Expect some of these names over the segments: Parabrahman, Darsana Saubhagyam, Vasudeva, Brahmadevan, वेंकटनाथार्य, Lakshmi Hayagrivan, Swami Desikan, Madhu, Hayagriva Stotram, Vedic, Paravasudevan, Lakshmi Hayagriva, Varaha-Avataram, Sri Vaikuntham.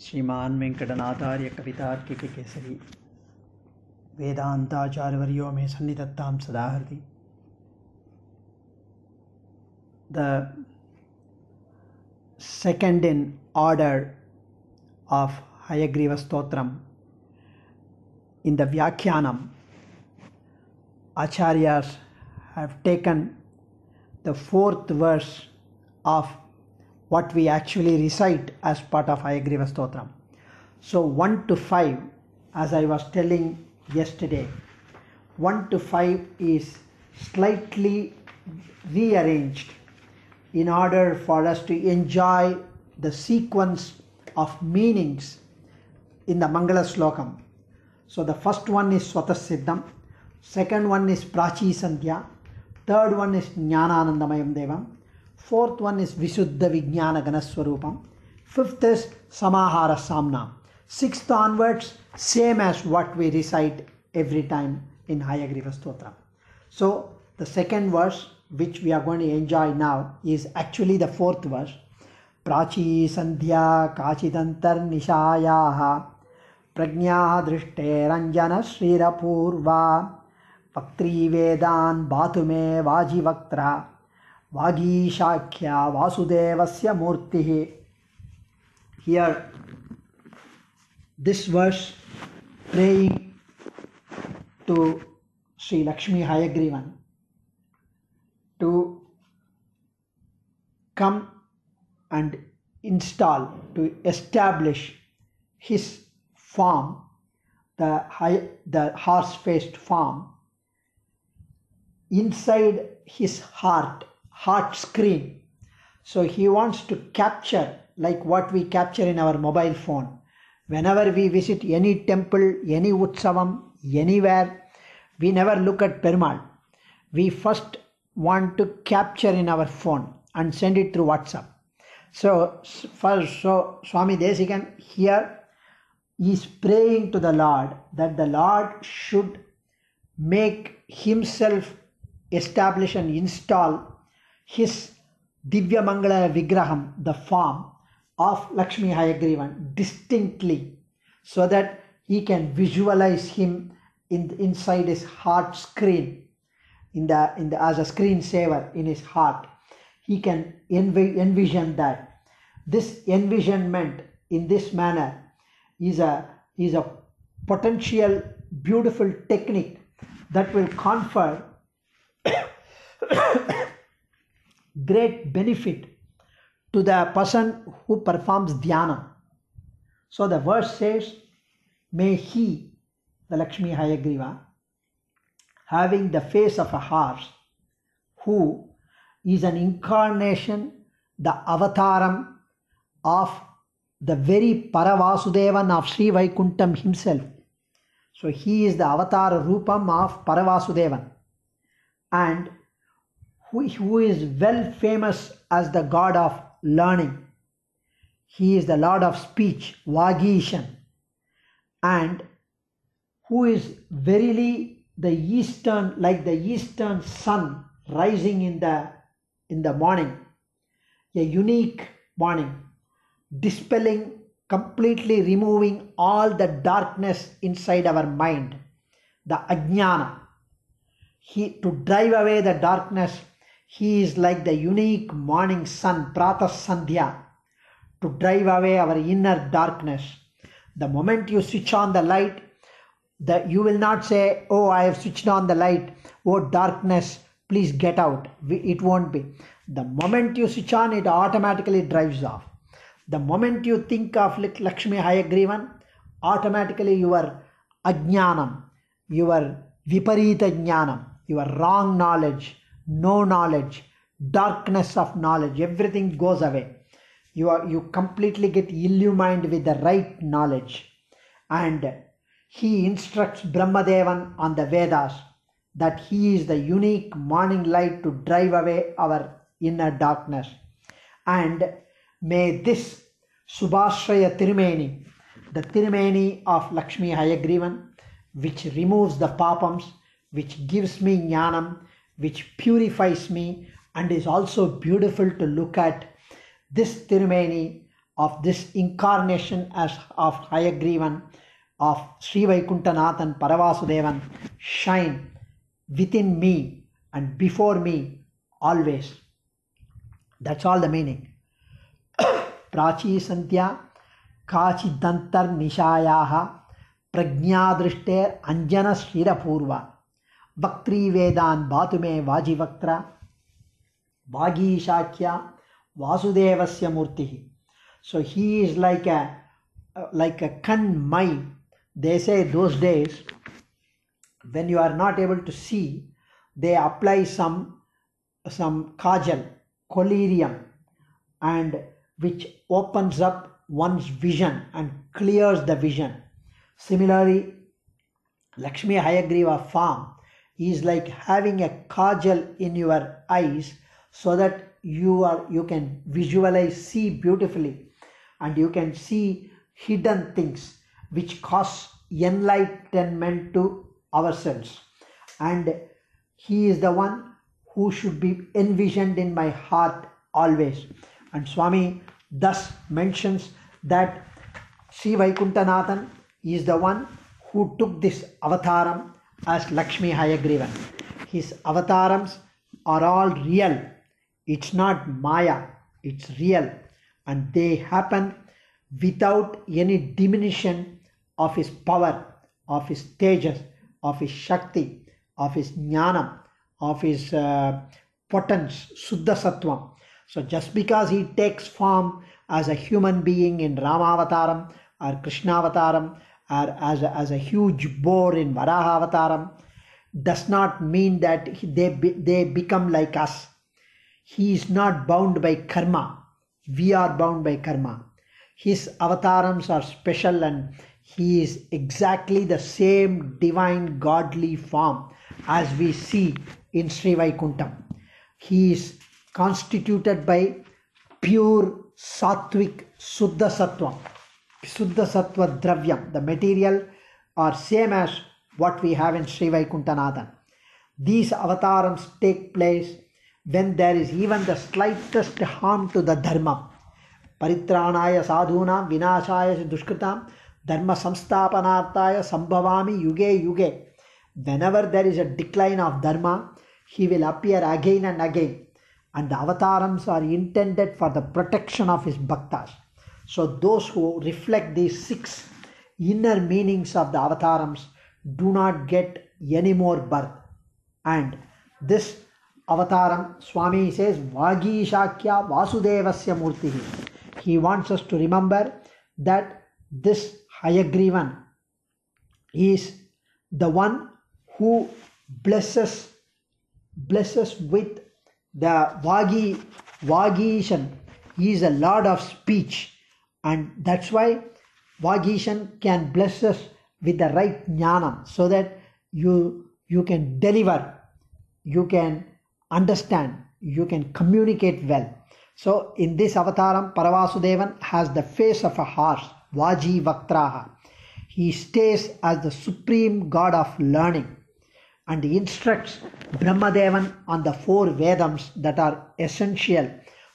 श्रीमान वेंकटनाथार्य कवितार्किक केसरी वेदांताचार्यवर्यो में सन्निधत्तां सदाहृदि. The second in order of Hayagriva Stotram in the Vyakhyanam, Acharyas have taken the fourth verse of what we actually recite as part of Hayagriva Stotram. So 1 to 5, as I was telling yesterday, 1 to 5 is slightly rearranged in order for us to enjoy the sequence of meanings in the Mangala Slokam. So the first one is Swatasiddham, second one is Prachi Sandhya, third one is Jnananandamayam Devam, fourth one is Visuddha Vijnana Ganaswarupam, fifth is Samahara Samnam, sixth onwards same as what we recite every time in Hayagriva Stotram. So the second verse which we are going to enjoy now is actually the fourth verse. Prachi Sandhya Kachidantar Nishayaha Prajna Drishte Ranjana Srirapurva Vaktri Vedan Bhatume Vajivaktra Vagi Shakya Vasudevasya Murtihi. Here, this verse praying to Sri Lakshmi Hayagrivan to come and install, to establish his form, the horse-faced form, inside his heart screen. So he wants to capture, like what we capture in our mobile phone. Whenever we visit any temple, any utsavam, anywhere, we never look at Perumal. We first want to capture in our phone and send it through WhatsApp. So first, Swami Desikan here is praying to the Lord that the Lord should make himself establish and install his Divya Mangala Vigraham, the form of Lakshmi Hayagrivan, distinctly, so that he can visualize him inside his heart screen, in the as a screensaver in his heart. He can envision that. This envisionment in this manner is a potential beautiful technique that will confer great benefit to the person who performs dhyana. So the verse says, may he, the Lakshmi Hayagriva, having the face of a horse, who is an incarnation, the avataram of the very Paravasudevan of Sri Vaikuntham himself. So he is the avatar rupam of Paravasudevan, and who is well famous as the god of learning. He is the lord of speech, Vagishan, and who is verily the eastern sun rising in the morning, a unique morning, dispelling, completely removing all the darkness inside our mind, the ajnana. To drive away the darkness, he is like the unique morning sun, Pratah Sandhya, to drive away our inner darkness. The moment you switch on the light, you will not say, oh, I have switched on the light, oh darkness, please get out. It won't be. The moment you switch on, it automatically drives off. The moment you think of Lakshmi Hayagrivan, automatically your ajnanam, your viparita jnanam, your wrong knowledge, no knowledge, darkness of knowledge, everything goes away. You completely get illumined with the right knowledge. And he instructs Brahmadevan on the Vedas that he is the unique morning light to drive away our inner darkness. And may this Subhashraya Tirumeni, the Tirumeni of Lakshmi Hayagrivan, which removes the papams, which gives me jnanam, which purifies me and is also beautiful to look at, this Tirumeni of this incarnation as of Hayagrivan, of Sri Vaikunthanath and Paravasudevan, shine within me and before me always. That's all the meaning. Prachi Santya Kachidantar Nishayaha Prajnadrishter Anjana Shirapurva Bhaktri Vedan Bhatume Vajivaktra Vagi Shakya Vasudevasya Murtihi. So he is like a kanmai. They say those days when you are not able to see, they apply some kajal, collyrium, and which opens up one's vision and clears the vision. Similarly, Lakshmi Hayagriva form is like having a kajal in your eyes so that you can visualize, see beautifully, and you can see hidden things which cause enlightenment to ourselves. And he is the one who should be envisioned in my heart always. And Swami thus mentions that Sri Vaikuntanathan is the one who took this avataram as Lakshmi Hayagrivan. His avatarams are all real. It's not Maya, it's real. And they happen without any diminution of his power, of his tejas, of his shakti, of his jnana, of his potence, Suddha Sattvam. So just because he takes form as a human being in Ramavataram or Krishnavataram, or as a huge boar in Varaha-Avataram, does not mean that they become like us. He is not bound by karma. We are bound by karma. His avatarams are special, and he is exactly the same divine godly form as we see in Sri Vaikuntham. He is constituted by pure sattvic Suddha Sattvam. Suddha Sattva Dravyam, the material, are same as what we have in Sri Vaikunthanadan. These avatarams take place when there is even the slightest harm to the dharma. Paritranaya sadhunam vinashaya dushkritam dharma samstapanartaya sambhavami yuge yuge. Whenever there is a decline of dharma, he will appear again and again. And the avatarams are intended for the protection of his bhaktas. So those who reflect these six inner meanings of the avatarams do not get any more birth. And this avataram, Swami says, Vagi Shakya Vasudevasya Murtihi. He wants us to remember that this Hayagrivan is the one who blesses with the Vagishan. He is a lord of speech. And that's why Vagishan can bless us with the right jnana, so that you can deliver, you can understand, you can communicate well. So in this avataram, Paravasudevan has the face of a horse, Vaji Vaktraha. He stays as the supreme god of learning, and he instructs Brahmadevan on the four Vedams that are essential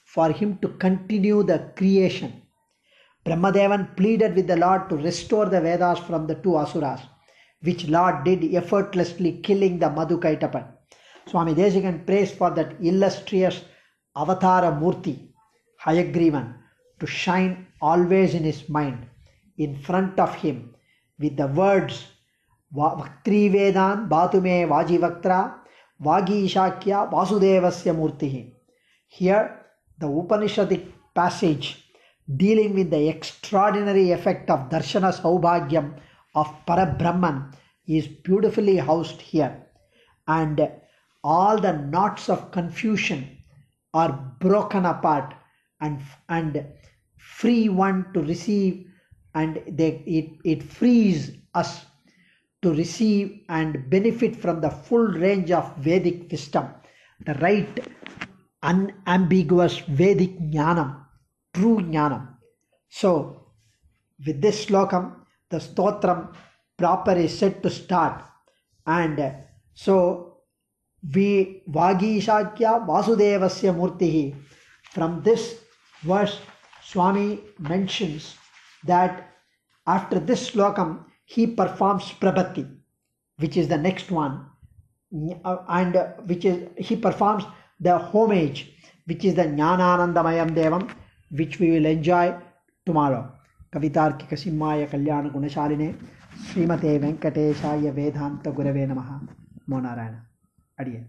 for him to continue the creation. Brahmadevan pleaded with the Lord to restore the Vedas from the two Asuras, which Lord did, effortlessly killing the Madhu Kaitapan. Swami Desikan prays for that illustrious Avatara Murti, Hayagrivan, to shine always in his mind, in front of him, with the words Vaktri Vedan Bhatume Vajivaktra Vagi Shakya Vasudevasya Murtihi. Here, the Upanishadic passage dealing with the extraordinary effect of Darsana Saubhagyam of Parabrahman is beautifully housed here. And all the knots of confusion are broken apart and free one to receive, and it frees us to receive and benefit from the full range of Vedic wisdom, the right unambiguous Vedic jnanam, true jnanam. So, with this slokam, the stotram proper is said to start. And so, we Vagi Shakya Vasudevasya Murtihi. From this verse, Swami mentions that after this slokam, he performs prabhati, which is the next one, and which is, he performs the homage, which is the Jnananandamayam Devam, which we will enjoy tomorrow. Kavitarkika Simhaya Kalyana Gunashaline Srimate Venkateshaya Vedanta Gurave Namaha Monarana. Adiya.